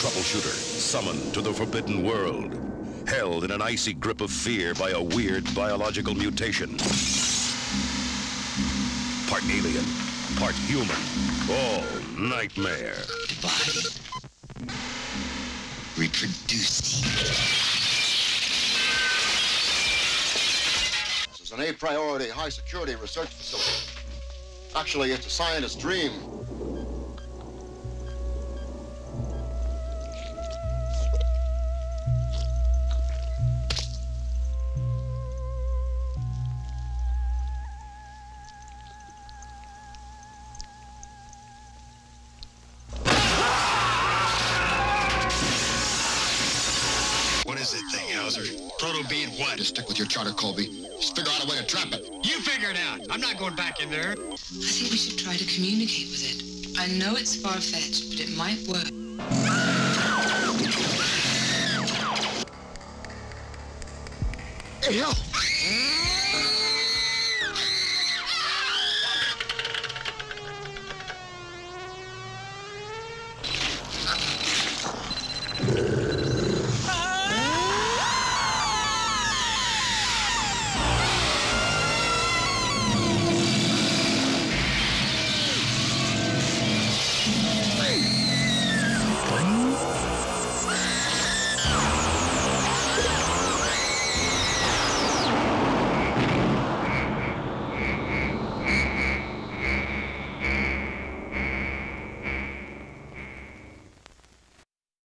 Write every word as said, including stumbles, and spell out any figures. Troubleshooter summoned to the Forbidden World, held in an icy grip of fear by a weird biological mutation. Part alien, part human, all nightmare. The body reproducing. This is an a priority high security research facility. Actually, it's a scientist's dream. Proto-being what? Just stick with your charter, Colby. Just figure out a way to trap it. You figure it out. I'm not going back in there. I think we should try to communicate with it. I know it's far-fetched, but it might work. Hey, help!